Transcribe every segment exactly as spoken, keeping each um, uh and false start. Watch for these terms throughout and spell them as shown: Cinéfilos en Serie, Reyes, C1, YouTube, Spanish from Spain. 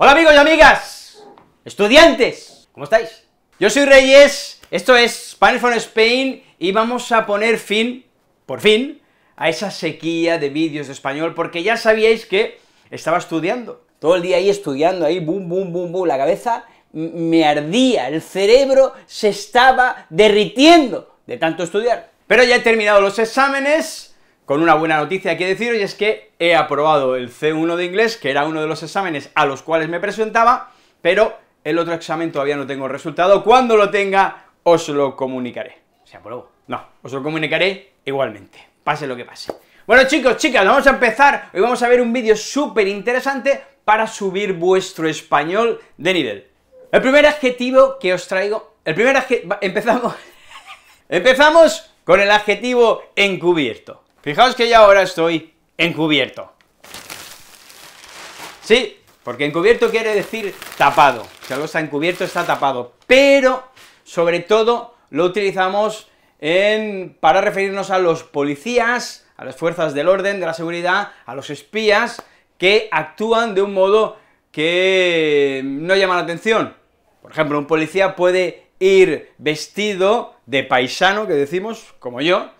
Hola amigos y amigas, estudiantes, ¿cómo estáis? Yo soy Reyes, esto es Spanish from Spain y vamos a poner fin, por fin, a esa sequía de vídeos de español, porque ya sabíais que estaba estudiando, todo el día ahí estudiando, ahí boom, boom, boom, boom, la cabeza me ardía, el cerebro se estaba derritiendo de tanto estudiar. Pero ya he terminado los exámenes, con una buena noticia que deciros, y es que he aprobado el C uno de inglés, que era uno de los exámenes a los cuales me presentaba, pero el otro examen todavía no tengo resultado. Cuando lo tenga, os lo comunicaré. ¿Se aprobó? No, os lo comunicaré igualmente, pase lo que pase. Bueno chicos, chicas, vamos a empezar, hoy vamos a ver un vídeo súper interesante para subir vuestro español de nivel. El primer adjetivo que os traigo, el primer adjetivo, empezamos, empezamos con el adjetivo encubierto. Fijaos que ya ahora estoy encubierto. Sí, porque encubierto quiere decir tapado, si algo está encubierto está tapado, pero sobre todo lo utilizamos en, para referirnos a los policías, a las fuerzas del orden, de la seguridad, a los espías, que actúan de un modo que no llama la atención. Por ejemplo, un policía puede ir vestido de paisano, que decimos, como yo,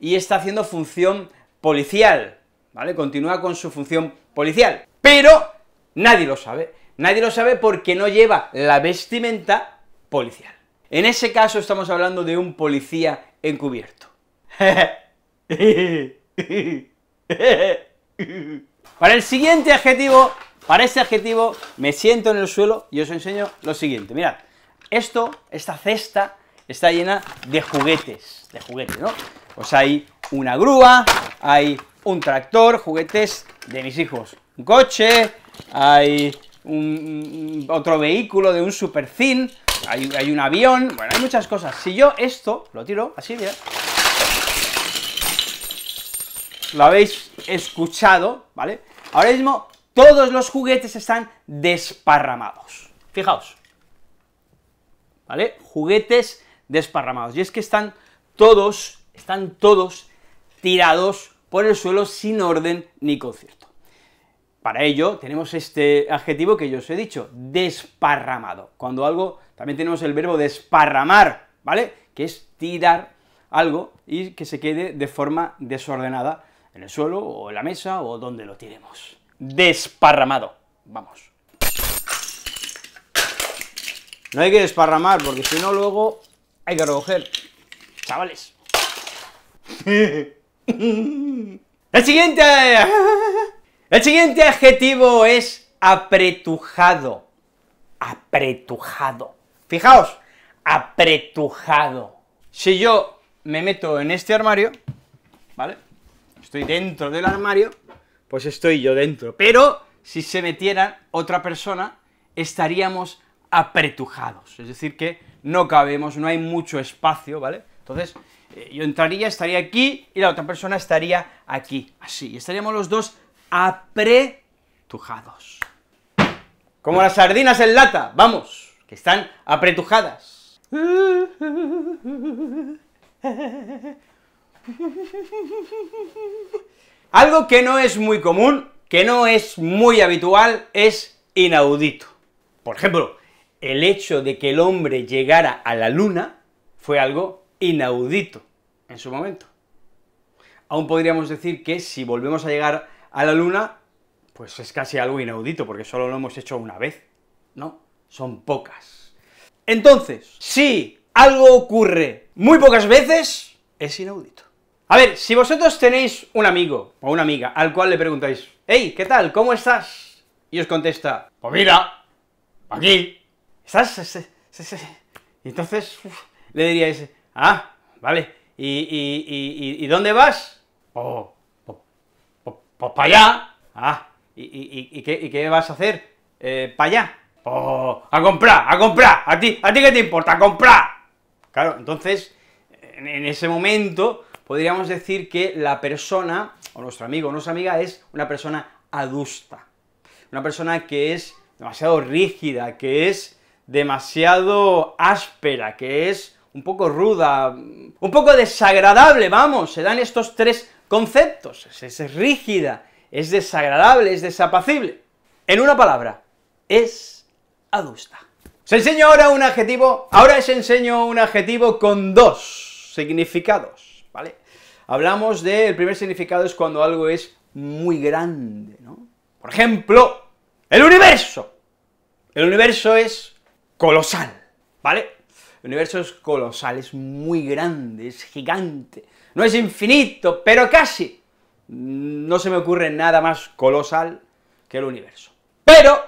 y está haciendo función policial, ¿vale? Continúa con su función policial, pero nadie lo sabe, nadie lo sabe porque no lleva la vestimenta policial. En ese caso estamos hablando de un policía encubierto. Para el siguiente adjetivo, para este adjetivo, me siento en el suelo y os enseño lo siguiente, mirad, esto, esta cesta, está llena de juguetes, de juguetes, ¿no? Pues hay una grúa, hay un tractor, juguetes de mis hijos, un coche, hay un, otro vehículo de un supercin, hay, hay un avión, bueno, hay muchas cosas. Si yo esto lo tiro así, mira, lo habéis escuchado, ¿vale? Ahora mismo todos los juguetes están desparramados, fijaos, ¿vale? Juguetes desparramados, y es que están todos están todos tirados por el suelo sin orden ni concierto. Para ello tenemos este adjetivo que yo os he dicho, desparramado. Cuando algo, también tenemos el verbo desparramar, ¿vale?, que es tirar algo y que se quede de forma desordenada en el suelo o en la mesa o donde lo tiremos. Desparramado, vamos. No hay que desparramar porque si no luego hay que recoger, chavales. El siguiente, el siguiente adjetivo es apretujado, apretujado, fijaos, apretujado. Si yo me meto en este armario, ¿vale?, estoy dentro del armario, pues estoy yo dentro, pero si se metiera otra persona, estaríamos apretujados, es decir que no cabemos, no hay mucho espacio, ¿vale? Entonces, yo entraría, estaría aquí, y la otra persona estaría aquí, así, y estaríamos los dos apretujados. Como las sardinas en lata, vamos, que están apretujadas. Algo que no es muy común, que no es muy habitual, es inaudito. Por ejemplo, el hecho de que el hombre llegara a la luna fue algo inaudito en su momento. Aún podríamos decir que si volvemos a llegar a la luna, pues es casi algo inaudito, porque solo lo hemos hecho una vez, ¿no? Son pocas. Entonces, si algo ocurre muy pocas veces, es inaudito. A ver, si vosotros tenéis un amigo o una amiga al cual le preguntáis, hey, ¿qué tal? ¿Cómo estás? Y os contesta, pues mira, aquí. ¿Estás? Entonces, uf, le diríais, ah, vale, ¿y, y, y, y dónde vas? Oh, pues oh, oh, para allá. Ah, ¿y, y, y, qué, y qué vas a hacer? Eh, ¿Para allá? Oh, a comprar, a comprar, a ti, a ti qué te importa, a comprar. Claro, entonces, en, en ese momento, podríamos decir que la persona, o nuestro amigo o nuestra amiga, es una persona adusta, una persona que es demasiado rígida, que es demasiado áspera, que es un poco ruda, un poco desagradable, vamos, se dan estos tres conceptos, es, es rígida, es desagradable, es desapacible. En una palabra, es adusta. Os enseño ahora un adjetivo, ahora os enseño un adjetivo con dos significados, ¿vale? Hablamos de, el primer significado es cuando algo es muy grande, ¿no? Por ejemplo, el universo. El universo es colosal, ¿vale? El universo es colosal, es muy grande, es gigante, no es infinito, pero casi. No se me ocurre nada más colosal que el universo. Pero,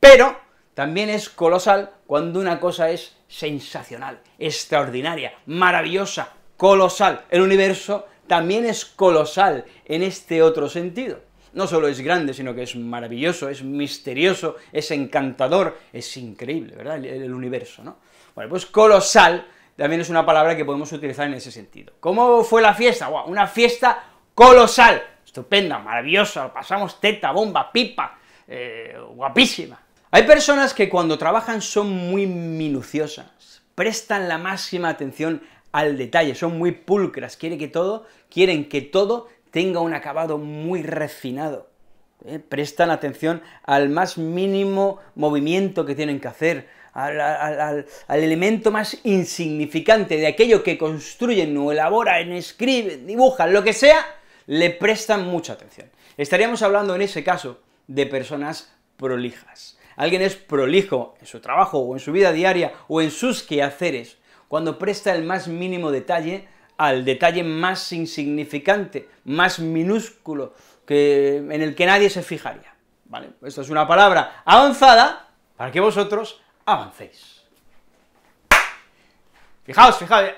pero, también es colosal cuando una cosa es sensacional, extraordinaria, maravillosa, colosal. El universo también es colosal en este otro sentido. No solo es grande, sino que es maravilloso, es misterioso, es encantador, es increíble, ¿verdad?, el, el universo, ¿no? Bueno, pues colosal también es una palabra que podemos utilizar en ese sentido. ¿Cómo fue la fiesta? ¡Wow! Una fiesta colosal, estupenda, maravillosa, pasamos teta, bomba, pipa, eh, guapísima. Hay personas que cuando trabajan son muy minuciosas, prestan la máxima atención al detalle, son muy pulcras, quieren que todo, quieren que todo tenga un acabado muy refinado, ¿eh? Prestan atención al más mínimo movimiento que tienen que hacer, al, al, al, al elemento más insignificante de aquello que construyen o elaboran, escriben, dibujan, lo que sea, le prestan mucha atención. Estaríamos hablando en ese caso de personas prolijas. Alguien es prolijo en su trabajo, o en su vida diaria, o en sus quehaceres, cuando presta el más mínimo detalle al detalle más insignificante, más minúsculo, que, en el que nadie se fijaría, ¿vale? Esto es una palabra avanzada para que vosotros avancéis. Fijaos, fijaos.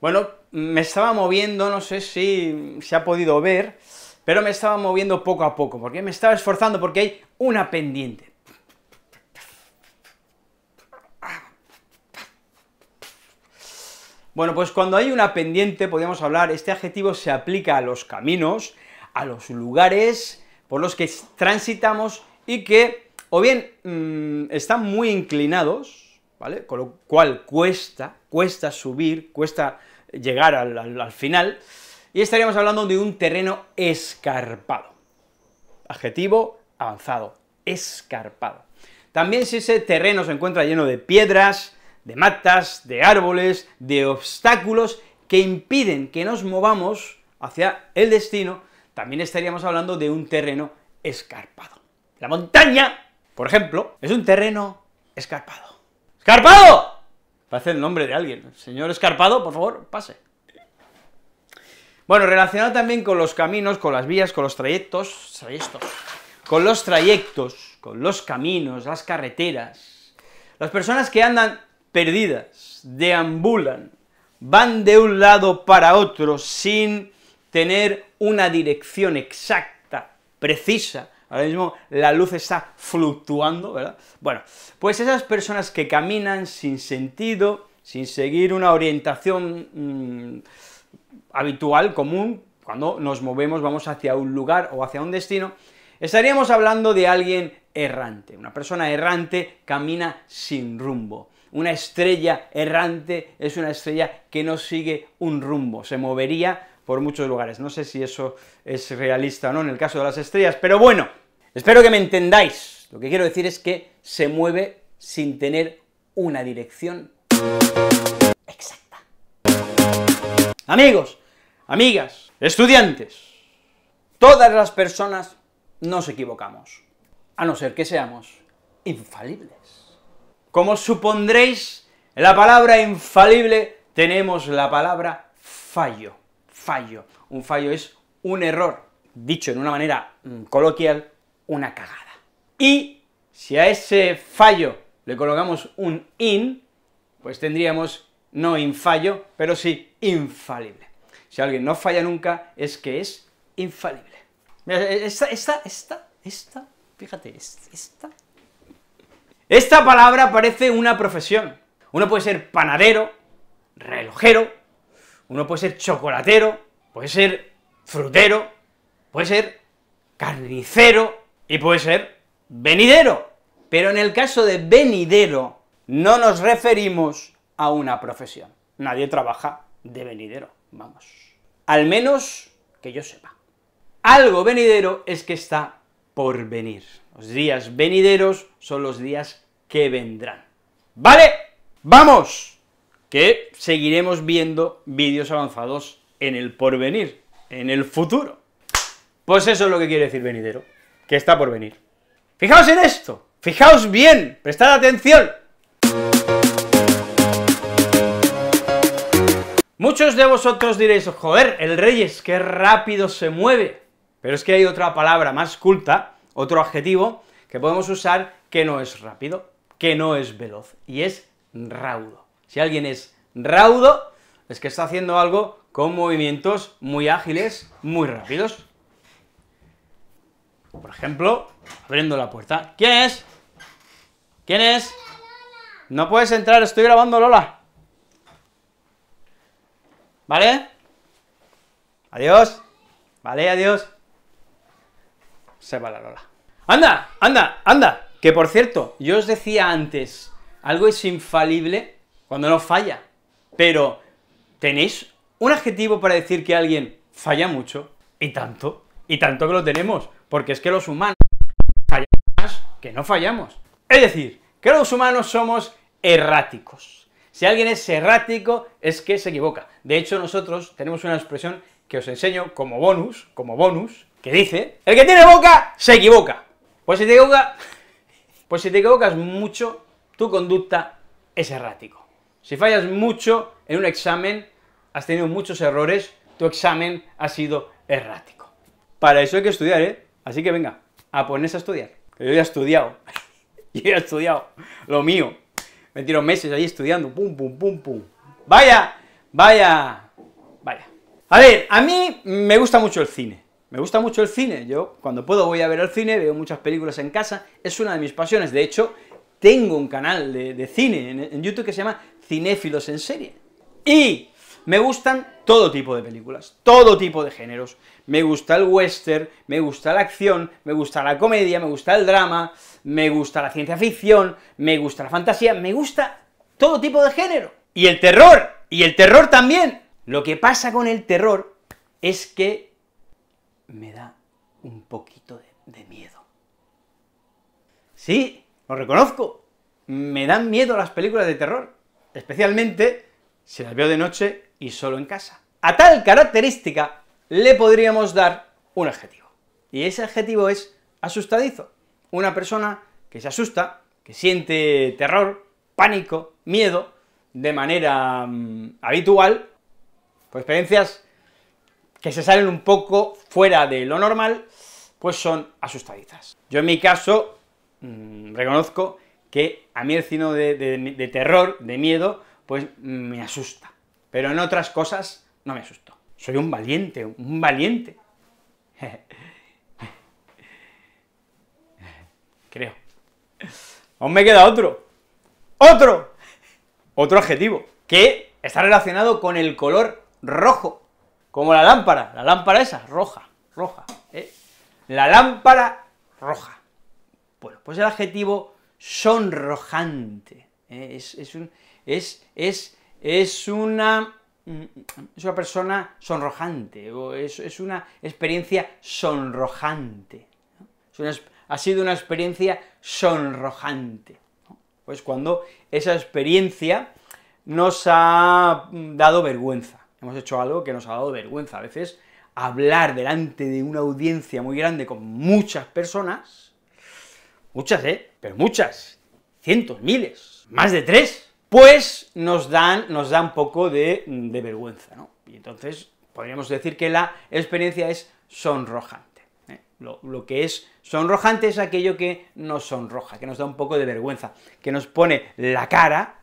Bueno, me estaba moviendo, no sé si se ha podido ver, pero me estaba moviendo poco a poco, porque me estaba esforzando, porque hay una pendiente. Bueno, pues cuando hay una pendiente, podríamos hablar, este adjetivo se aplica a los caminos, a los lugares por los que transitamos y que, o bien, mmm, están muy inclinados, ¿vale?, con lo cual cuesta, cuesta subir, cuesta llegar al, al, al final, y estaríamos hablando de un terreno escarpado. Adjetivo avanzado, escarpado. También si ese terreno se encuentra lleno de piedras, de matas, de árboles, de obstáculos que impiden que nos movamos hacia el destino, también estaríamos hablando de un terreno escarpado. La montaña, por ejemplo, es un terreno escarpado. ¡Escarpado! Parece el nombre de alguien. Señor Escarpado, por favor, pase. Bueno, relacionado también con los caminos, con las vías, con los trayectos, trayectos, con los trayectos, con los caminos, las carreteras, las personas que andan perdidas, deambulan, van de un lado para otro sin tener una dirección exacta, precisa. Ahora mismo la luz está fluctuando, ¿verdad? Bueno, pues esas personas que caminan sin sentido, sin seguir una orientación mmm, habitual, común, cuando nos movemos, vamos hacia un lugar o hacia un destino, estaríamos hablando de alguien errante. Una persona errante camina sin rumbo. Una estrella errante es una estrella que no sigue un rumbo, se movería por muchos lugares. No sé si eso es realista o no en el caso de las estrellas, pero bueno, espero que me entendáis. Lo que quiero decir es que se mueve sin tener una dirección exacta. Amigos, amigas, estudiantes, todas las personas nos equivocamos, a no ser que seamos infalibles. Como supondréis, en la palabra infalible tenemos la palabra fallo. Fallo. Un fallo es un error, dicho en una manera coloquial, una cagada. Y si a ese fallo le colocamos un in, pues tendríamos no infallo, pero sí infalible. Si alguien no falla nunca, es que es infalible. Esta, esta, esta, esta, fíjate, esta. Esta palabra parece una profesión. Uno puede ser panadero, relojero, uno puede ser chocolatero, puede ser frutero, puede ser carnicero y puede ser venidero. Pero en el caso de venidero no nos referimos a una profesión. Nadie trabaja de venidero, vamos. Al menos que yo sepa. Algo venidero es que está por venir. Los días venideros son los días que vendrán. ¿Vale? ¡Vamos! Que seguiremos viendo vídeos avanzados en el porvenir, en el futuro. Pues eso es lo que quiere decir venidero, que está por venir. Fijaos en esto, fijaos bien, prestad atención. Muchos de vosotros diréis, joder, el Reyes, qué rápido se mueve. Pero es que hay otra palabra más culta, otro adjetivo que podemos usar que no es rápido, que no es veloz, y es raudo. Si alguien es raudo, es que está haciendo algo con movimientos muy ágiles, muy rápidos. Por ejemplo, abriendo la puerta. ¿Quién es? ¿Quién es? No puedes entrar, estoy grabando, Lola. ¿Vale? Adiós. Vale, adiós. Se va la Lola. ¡Anda, anda, anda! Que por cierto, yo os decía antes, algo es infalible cuando no falla, pero ¿tenéis un adjetivo para decir que alguien falla mucho? Y tanto, y tanto que lo tenemos, porque es que los humanos fallamos más que no fallamos. Es decir, que los humanos somos erráticos. Si alguien es errático, es que se equivoca. De hecho, nosotros tenemos una expresión que os enseño como bonus, como bonus, que dice, el que tiene boca, se equivoca. Pues si te equivocas, pues si te equivocas mucho, tu conducta es errático. Si fallas mucho en un examen, has tenido muchos errores, tu examen ha sido errático. Para eso hay que estudiar, ¿eh? Así que venga, a ponerse a estudiar. Que yo ya he estudiado, yo ya he estudiado lo mío. Me tiro meses ahí estudiando, pum, pum, pum, pum. ¡Vaya! ¡Vaya! ¡Vaya! A ver, a mí me gusta mucho el cine, me gusta mucho el cine, yo cuando puedo voy a ver el cine, veo muchas películas en casa, es una de mis pasiones, de hecho, tengo un canal de, de cine en, en YouTube que se llama Cinéfilos en Serie, y me gustan todo tipo de películas, todo tipo de géneros, me gusta el western, me gusta la acción, me gusta la comedia, me gusta el drama, me gusta la ciencia ficción, me gusta la fantasía, me gusta todo tipo de género. Y el terror, y el terror también. Lo que pasa con el terror es que me da un poquito de, de miedo. Sí, lo reconozco, me dan miedo las películas de terror, especialmente si las veo de noche y solo en casa. A tal característica le podríamos dar un adjetivo, y ese adjetivo es asustadizo. Una persona que se asusta, que siente terror, pánico, miedo, de manera mmm, habitual, pues experiencias que se salen un poco fuera de lo normal, pues son asustadizas. Yo en mi caso, mmm, reconozco que a mí el cine de, de, de terror, de miedo, pues mmm, me asusta, pero en otras cosas no me asusto. Soy un valiente, un valiente. Creo. Aún me queda otro, otro, otro adjetivo, que está relacionado con el color rojo, como la lámpara, la lámpara esa, roja, roja, ¿eh? La lámpara roja. Bueno, pues el adjetivo sonrojante, ¿eh? es, es, un, es, es, es, una, es una persona sonrojante, o es, es una experiencia sonrojante, ¿no? Es una experiencia ha sido una experiencia sonrojante, ¿no? Pues cuando esa experiencia nos ha dado vergüenza, hemos hecho algo que nos ha dado vergüenza, a veces hablar delante de una audiencia muy grande con muchas personas, muchas, ¿eh?, pero muchas, cientos, miles, más de tres, pues nos dan, nos da un poco de, de vergüenza, ¿no? Y entonces podríamos decir que la experiencia es sonrojante. Lo, lo que es sonrojante es aquello que nos sonroja, que nos da un poco de vergüenza, que nos pone la cara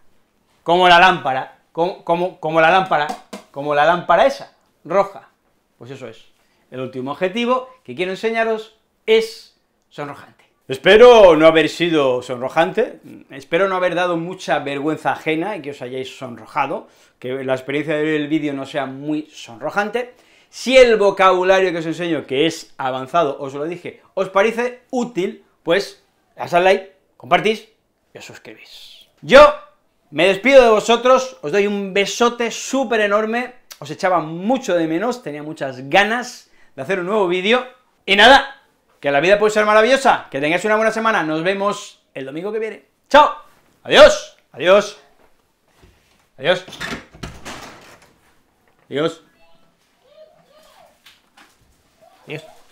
como la lámpara, como, como, como la lámpara, como la lámpara esa, roja. Pues eso es. El último adjetivo que quiero enseñaros es sonrojante. Espero no haber sido sonrojante, espero no haber dado mucha vergüenza ajena y que os hayáis sonrojado, que la experiencia del vídeo no sea muy sonrojante. Si el vocabulario que os enseño, que es avanzado, os lo dije, os parece útil, pues, dadle al like, compartís y os suscribís. Yo Me despido de vosotros, os doy un besote súper enorme, os echaba mucho de menos, tenía muchas ganas de hacer un nuevo vídeo, y nada, que la vida puede ser maravillosa, que tengáis una buena semana, nos vemos el domingo que viene. ¡Chao! ¡Adiós! ¡Adiós! ¡Adiós! ¡Adiós! ¡Adiós!